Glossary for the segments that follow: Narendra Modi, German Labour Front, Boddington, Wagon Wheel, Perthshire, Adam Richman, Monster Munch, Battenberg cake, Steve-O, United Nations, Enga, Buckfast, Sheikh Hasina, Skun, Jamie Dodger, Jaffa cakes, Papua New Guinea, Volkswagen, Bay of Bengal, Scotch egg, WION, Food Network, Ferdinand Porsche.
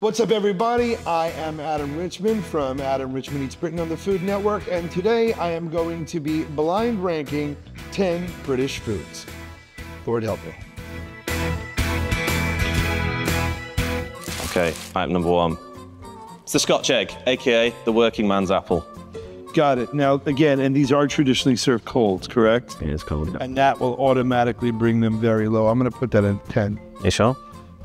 What's up, everybody? I am Adam Richman from Adam Richman Eats Britain on the Food Network, and today I am going to be blind ranking 10 British foods. Lord help me. Okay, item number one. It's the Scotch egg, aka the working man's apple. Got it. Now, again, and these are traditionally served cold, correct? It is cold. And that will automatically bring them very low. I'm going to put that at 10. You sure?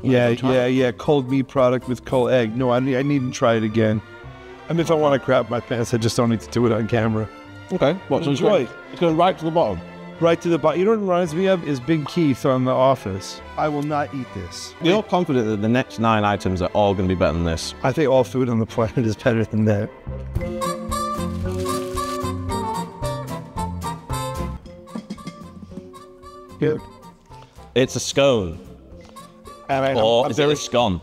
Yeah. Cold meat product with cold egg. No, I needn't try it again. I mean, if I want to crap my pants, I just don't need to do it on camera. Okay, watch and enjoy. It's going right to the bottom. Right to the bottom. You know what it reminds me of is Big Keith on The Office. I will not eat this. You're confident that the next 9 items are all going to be better than this? I think all food on the planet is better than that. Good. It's a scone. Or is there a scone?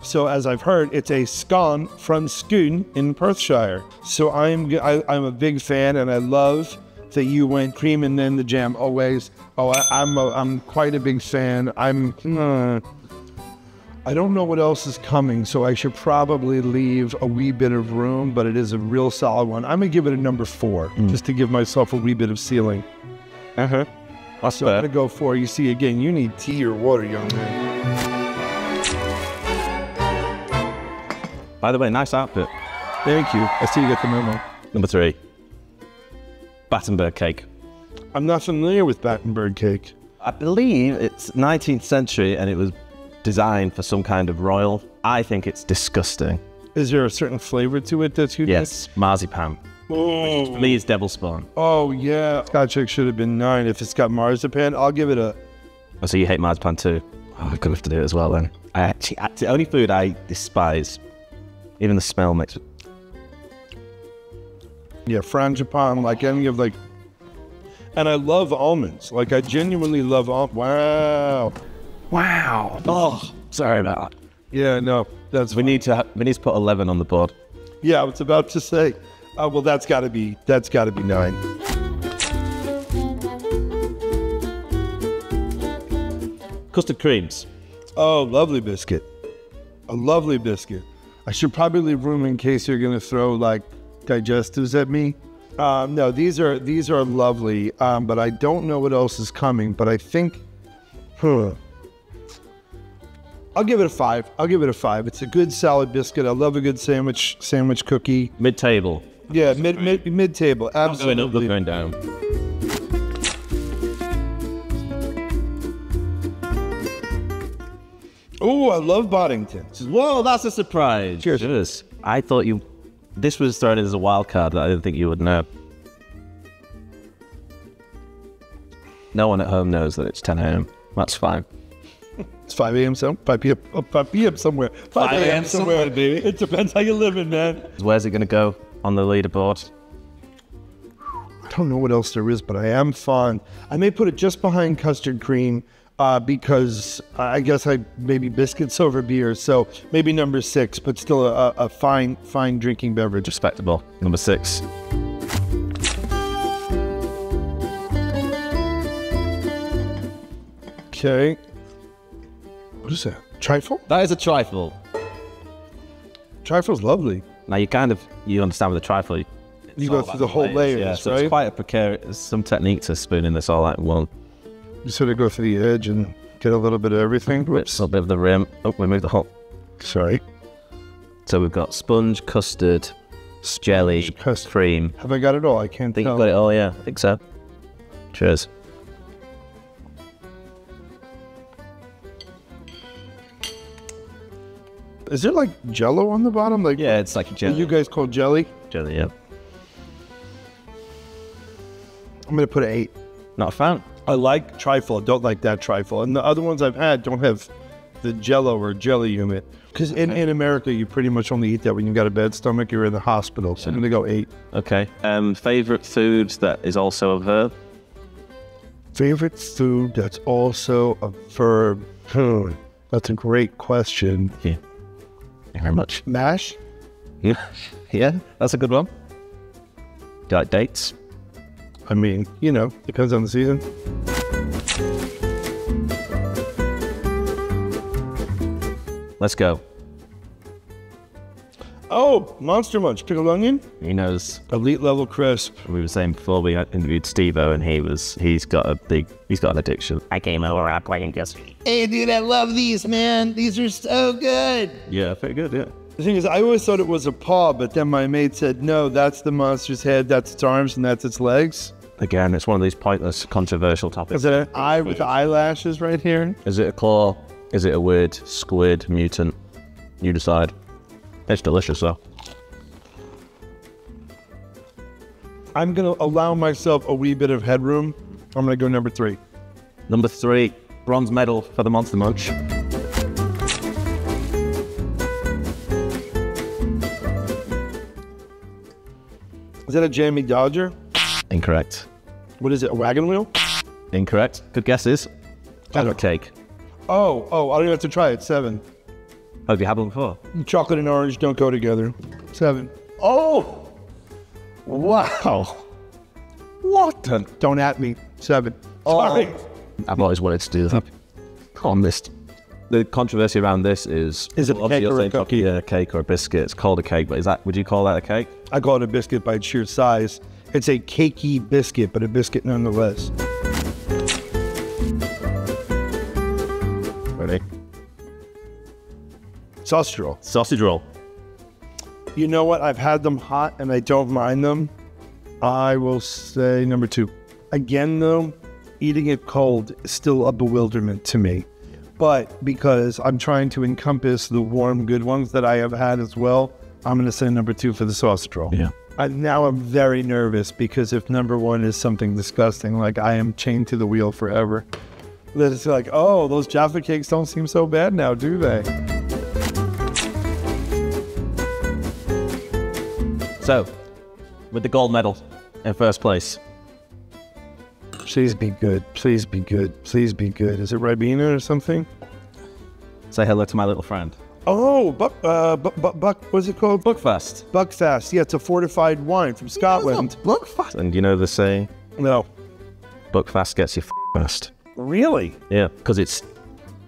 So as I've heard, it's a scone from Skun in Perthshire. So I'm a big fan, and I love that you went cream and then the jam always. Oh, I'm quite a big fan. I don't know what else is coming, so I should probably leave a wee bit of room, but it is a real solid one. I'm gonna give it a number 4, just to give myself a wee bit of ceiling. Uh-huh. That's so fair. I'm gonna go 4. You see, again, you need tea or water, young man. By the way, nice outfit. Thank you. I see you get the memo. Number 3. Battenberg cake. I'm not familiar with Battenberg cake. I believe it's 19th century and it was designed for some kind of royal. I think it's disgusting. Is there a certain flavour to it that you Yes, think? Marzipan. Oh. For me, it's devil spawn. Oh, yeah. Scotch egg should have been 9. If it's got marzipan, I'll give it a... Oh, so you hate marzipan too? Oh, I could have to do it as well then. It's the only food I despise. Even the smell makes it. Yeah, frangipane, like any of like... And I love almonds. Like, I genuinely love almonds. Wow. Wow. Oh, sorry about that. Yeah, no, that's... We need to put 11 on the board. Yeah, I was about to say. Oh, well, that's gotta be 9. Custard creams. Oh, lovely biscuit. A lovely biscuit. I should probably leave room in case you're gonna throw like digestives at me. No, these are lovely, but I don't know what else is coming. But I think, I'll give it a 5. I'll give it a 5. It's a good salad biscuit. I love a good sandwich cookie. Mid table. Yeah, mid table. Absolutely. Not going up, going down. Oh, I love Boddington. Whoa, that's a surprise. Cheers. Cheers. I thought you... This was thrown in as a wild card that I didn't think you would know. No one at home knows that it's 10 a.m. That's fine. It's 5 a.m. somewhere. 5 p.m. somewhere. 5 a.m. somewhere, baby. It depends how you're living, man. Where's it going to go on the leaderboard? I don't know what else there is, but I am fond. I may put it just behind custard cream. Because I guess I maybe biscuits over beer, so maybe number 6, but still a fine drinking beverage. Respectable. Number 6. Okay. What is that? Trifle? That is a trifle. Trifle's lovely. Now you understand with a trifle. You go through the whole layers, yeah, right? So it's quite a precarious, some technique to spooning this all out in one. You sort of go through the edge and get a little bit of everything. Whoops. A little bit of the rim. Oh, we moved the whole. Sorry. So we've got sponge, custard, jelly, custard. Cream. Have I got it all? I can't think tell. You've got it all, yeah. I think so. Cheers. Is there like jello on the bottom? Like, yeah, it's like jelly. What you guys call jelly? Jelly, yeah. I'm going to put an 8. Not a fan. I like trifle. I don't like that trifle. And the other ones I've had don't have the jello or jelly in it. Because in America, you pretty much only eat that when you've got a bad stomach, you're in the hospital. So I'm going to go 8. Okay. Favorite food that is also a verb? Favorite food that's also a verb? That's a great question. Yeah. Thank you very much. Mash? Yeah, that's a good one. Do you like dates? I mean, you know, depends on the season. Let's go. Oh, Monster Munch, pickled onion. He knows. Elite level crisp. We were saying before we interviewed Steve-O, and he's got an addiction. I came over and I just, hey dude, I love these, man. These are so good. Yeah, pretty good, yeah. The thing is, I always thought it was a paw, but then my mate said, no, that's the monster's head, that's its arms, and that's its legs. Again, it's one of these pointless, controversial topics. Is it an eye with eyelashes right here? Is it a claw? Is it a weird squid mutant? You decide. It's delicious, though. I'm going to allow myself a wee bit of headroom. I'm going to go number three. Number three, bronze medal for the Monster Munch. Is that a Jamie Dodger? Incorrect. What is it, a wagon wheel? Incorrect. Good guesses. Chocolate cake. Oh, I don't even have to try it. 7. Have you had one before? Chocolate and orange don't go together. 7. Oh! Wow. What the? Don't at me. 7. Sorry. Oh. I've always wanted to do that. I missed. The controversy around this is it obviously a cake, cake or a biscuit. It's called a cake, but is that? Would you call that a cake? I call it a biscuit by its sheer size. It's a cakey biscuit, but a biscuit nonetheless. Ready? Sausage roll. Sausage roll. You know what? I've had them hot, and I don't mind them. I will say number 2. Again, though, eating it cold is still a bewilderment to me. But because I'm trying to encompass the warm, good ones that I have had as well, I'm going to say number 2 for the sausage roll. Yeah. I'm very nervous because if number 1 is something disgusting, like I am chained to the wheel forever. That it's like, oh, those Jaffa cakes don't seem so bad now, do they? So, with the gold medal in first place. Please be good. Please be good. Please be good. Is it Ribena or something? Say hello to my little friend. Oh, what's it called? Buckfast. Buckfast. Yeah, it's a fortified wine from Scotland. Buckfast. And you know the saying? No. Buckfast gets you first. Really? Yeah, because it's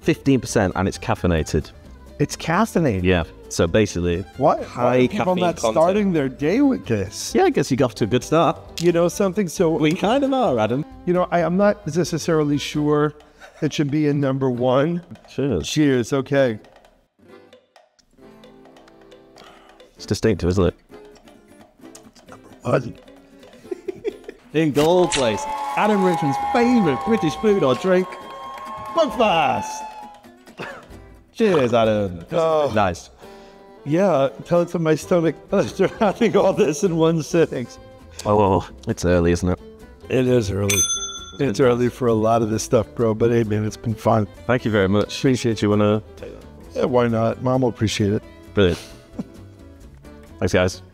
15% and it's caffeinated. It's caffeinated? Yeah. So basically, what? Why are people not starting their day with this? Yeah, I guess you got off to a good start. You know something? So we kind of are, Adam. You know, I'm not necessarily sure it should be in number 1. Cheers. Cheers. Okay. It's distinctive, isn't it? Number 1. In gold place, Adam Richman's favourite British food or drink, Buckfast. Cheers, Adam. Oh. Nice. Yeah, tell it to my stomach. After having all this in one sitting. Oh, it's early, isn't it? It is early. It's early for a lot of this stuff, bro. But hey, man, it's been fun. Thank you very much. Appreciate you. Wanna take that? Yeah, why not? Mom will appreciate it. Brilliant. Thanks, guys.